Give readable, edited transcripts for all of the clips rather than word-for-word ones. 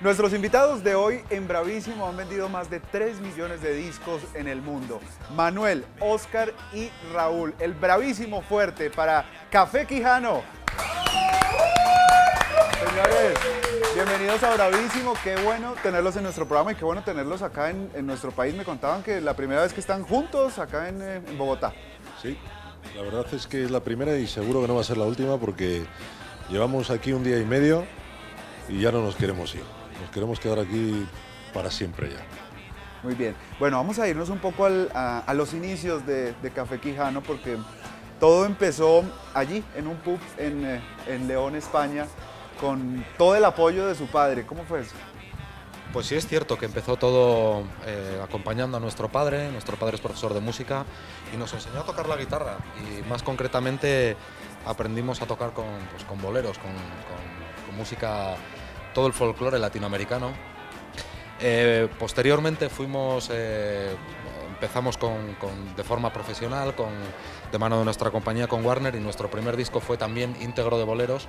Nuestros invitados de hoy en Bravísimo han vendido más de 3 millones de discos en el mundo. Manuel, Oscar y Raúl. El Bravísimo fuerte para Café Quijano. Señores, bienvenidos a Bravísimo. Qué bueno tenerlos en nuestro programa y qué bueno tenerlos acá en nuestro país. Me contaban que la primera vez que están juntos acá en Bogotá. Sí, la verdad es que es la primera y seguro que no va a ser la última porque llevamos aquí un día y medio y ya no nos queremos ir. Nos queremos quedar aquí para siempre ya. Muy bien. Bueno, vamos a irnos un poco a los inicios de Café Quijano, porque todo empezó allí, en un pub en León, España, con todo el apoyo de su padre. ¿Cómo fue eso? Pues sí, es cierto que empezó todo acompañando a nuestro padre. Nuestro padre es profesor de música y nos enseñó a tocar la guitarra. Y más concretamente aprendimos a tocar con boleros, con música, todo el folclore latinoamericano. Posteriormente empezamos de forma profesional, de mano de nuestra compañía con Warner, y nuestro primer disco fue también íntegro de boleros,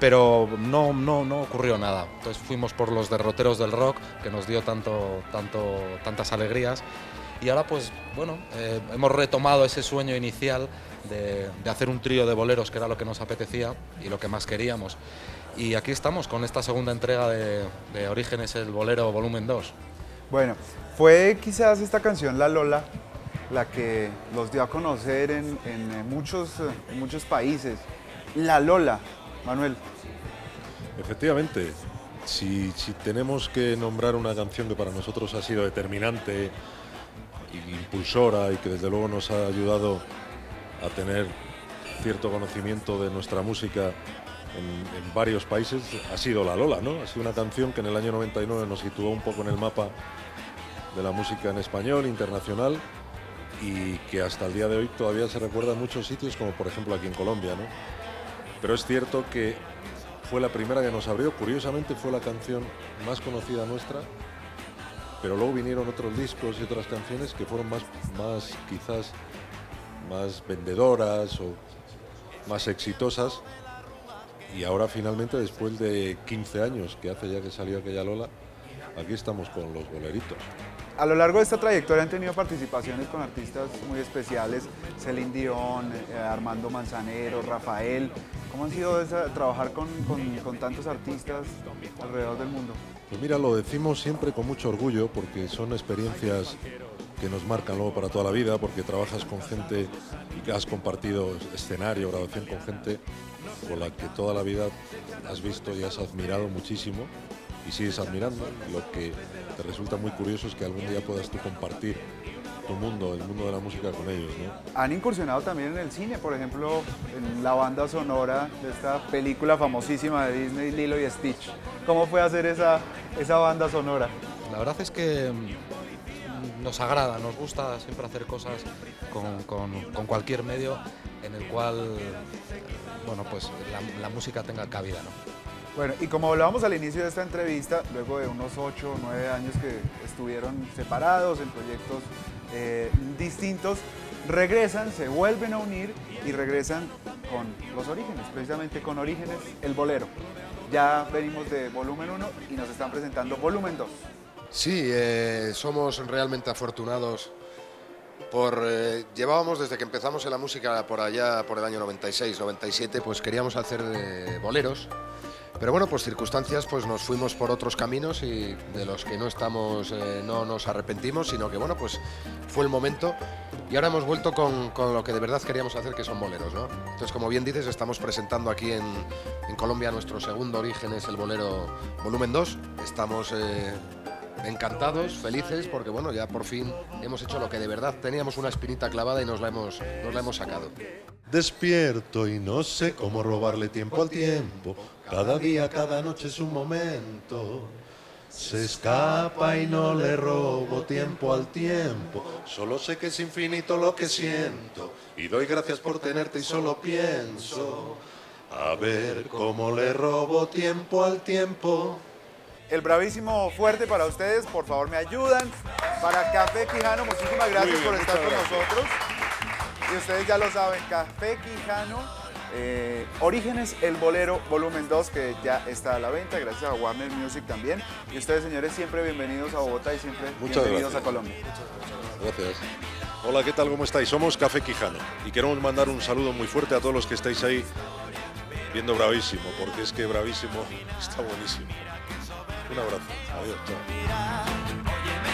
pero no ocurrió nada. Entonces fuimos por los derroteros del rock, que nos dio tantas alegrías, y ahora pues bueno, hemos retomado ese sueño inicial de hacer un trío de boleros, que era lo que nos apetecía y lo que más queríamos. Y aquí estamos con esta segunda entrega de Orígenes, el bolero volumen 2. Bueno, fue quizás esta canción, La Lola, la que los dio a conocer en muchos países. La Lola, Manuel. Efectivamente, si tenemos que nombrar una canción que para nosotros ha sido determinante, impulsora y que desde luego nos ha ayudado a tener cierto conocimiento de nuestra música en varios países, ha sido La Lola, ¿no? Ha sido una canción que en el año 99 nos situó un poco en el mapa de la música en español, internacional, y que hasta el día de hoy todavía se recuerda en muchos sitios, como por ejemplo aquí en Colombia, ¿no? Pero es cierto que fue la primera que nos abrió, curiosamente fue la canción más conocida nuestra, pero luego vinieron otros discos y otras canciones que fueron quizás más vendedoras o más exitosas. Y ahora finalmente, después de 15 años que hace ya que salió aquella Lola, aquí estamos con los boleritos. A lo largo de esta trayectoria han tenido participaciones con artistas muy especiales, Celine Dion, Armando Manzanero, Rafael. ¿Cómo han sido trabajar con tantos artistas alrededor del mundo? Pues mira, lo decimos siempre con mucho orgullo porque son experiencias que nos marcan luego para toda la vida, porque trabajas con gente y que has compartido escenario, grabación con gente con la que toda la vida has visto y has admirado muchísimo y sigues admirando. Lo que te resulta muy curioso es que algún día puedas tú compartir tu mundo, el mundo de la música, con ellos, ¿no? Han incursionado también en el cine, por ejemplo, en la banda sonora de esta película famosísima de Disney, Lilo y Stitch. ¿Cómo fue hacer esa banda sonora? La verdad es que nos agrada, nos gusta siempre hacer cosas con cualquier medio en el cual, bueno, pues la música tenga cabida, ¿no? Bueno, y como hablábamos al inicio de esta entrevista, luego de unos 8 o 9 años que estuvieron separados en proyectos distintos, regresan, se vuelven a unir y regresan con los Orígenes, precisamente con Orígenes, el bolero. Ya venimos de volumen 1 y nos están presentando volumen 2. Sí, somos realmente afortunados por... llevábamos desde que empezamos en la música por allá, por el año 96, 97, pues queríamos hacer boleros, pero bueno, pues circunstancias, pues nos fuimos por otros caminos y de los que no estamos, no nos arrepentimos, sino que bueno, pues fue el momento y ahora hemos vuelto con lo que de verdad queríamos hacer, que son boleros, ¿no? Entonces, como bien dices, estamos presentando aquí en Colombia nuestro segundo Orígenes, el bolero volumen 2, estamos... encantados, felices, porque bueno, ya por fin hemos hecho lo que de verdad teníamos una espinita clavada y nos la hemos sacado. Despierto y no sé cómo robarle tiempo al tiempo. Cada día, cada noche es un momento. Se escapa y no le robo tiempo al tiempo. Solo sé que es infinito lo que siento. Y doy gracias por tenerte y solo pienso a ver cómo le robo tiempo al tiempo. El bravísimo fuerte para ustedes, por favor me ayudan. Para Café Quijano, muchísimas gracias por estar con nosotros. Y ustedes ya lo saben, Café Quijano, Orígenes, el bolero, volumen 2, que ya está a la venta, gracias a Warner Music también. Y ustedes, señores, siempre bienvenidos a Bogotá y siempre bienvenidos a Colombia. Muchas gracias. Hola, ¿qué tal? ¿Cómo estáis? Somos Café Quijano y queremos mandar un saludo muy fuerte a todos los que estáis ahí viendo Bravísimo, porque es que Bravísimo está buenísimo. Un abrazo. Adiós. Chao.